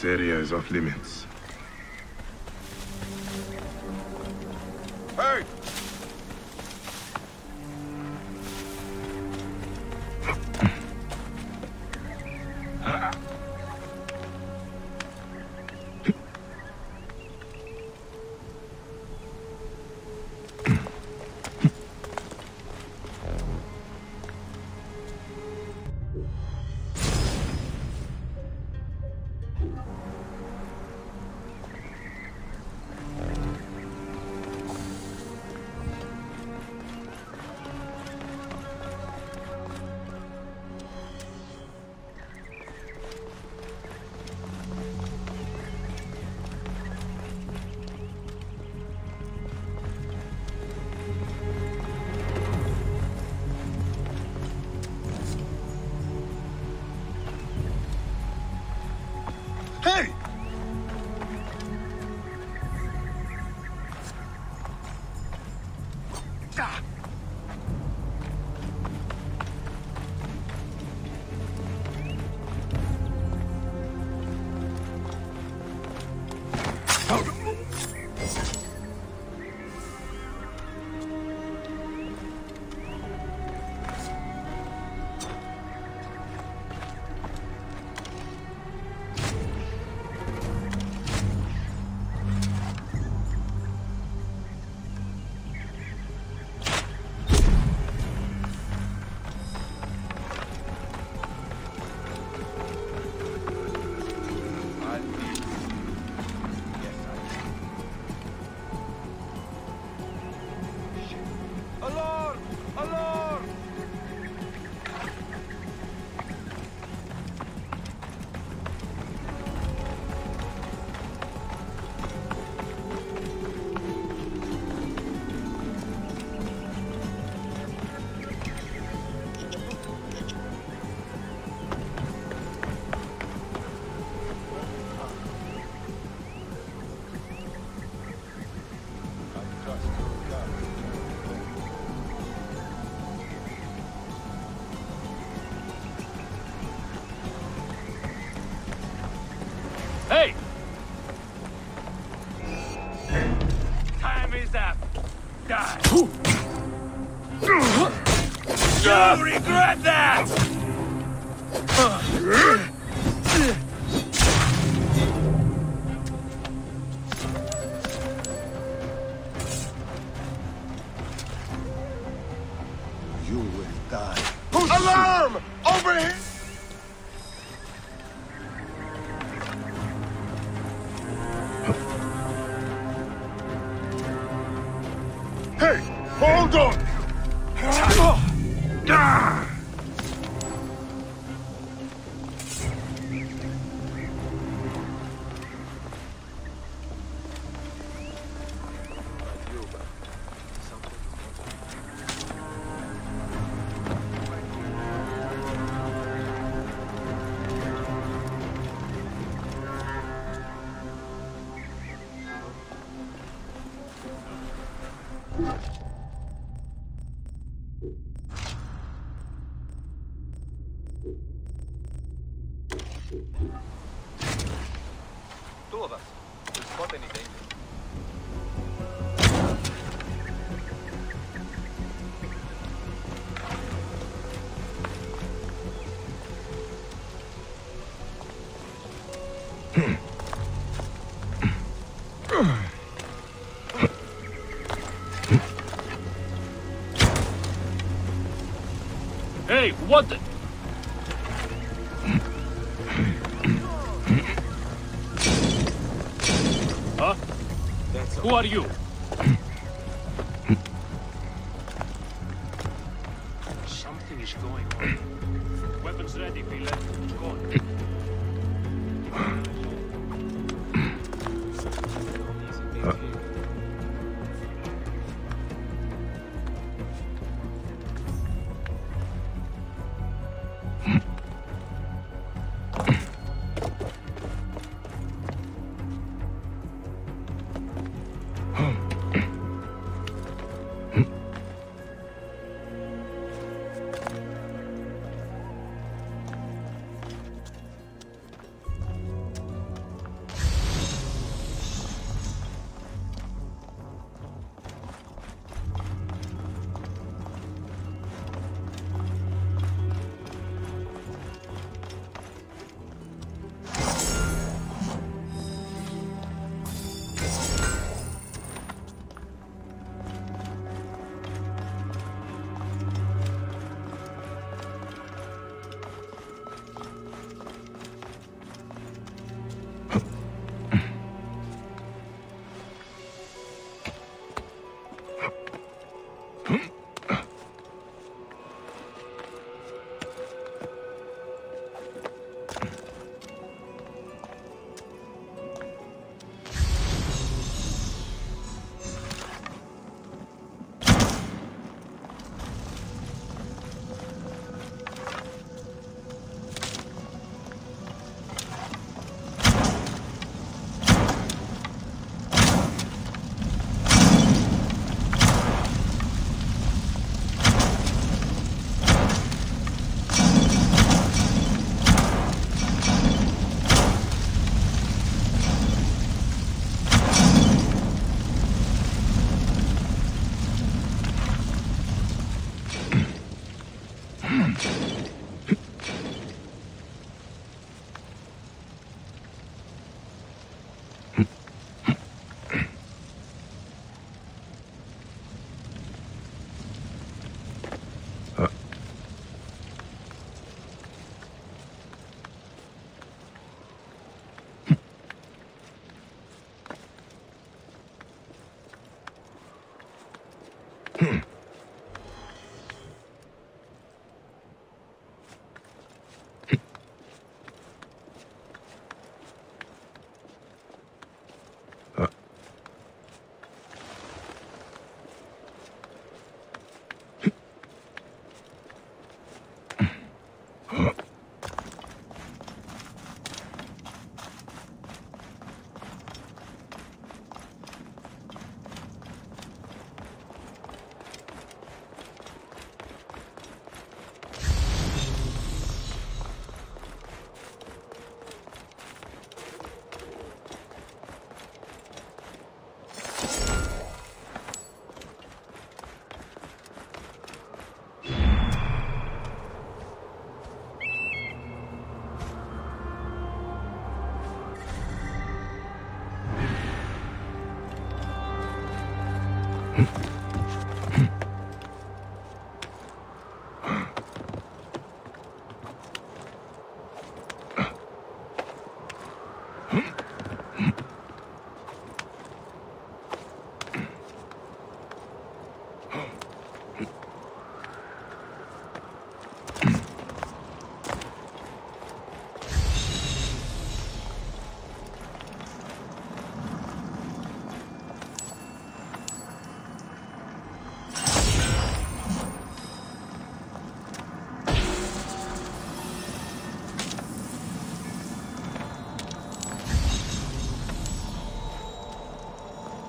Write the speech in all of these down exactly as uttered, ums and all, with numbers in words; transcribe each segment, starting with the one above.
This area is off limits. Hey! Two of us. We'll spot any danger. Hey, what the... Who are you? Something is going on. Weapons ready, Pila. Go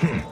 Hmm.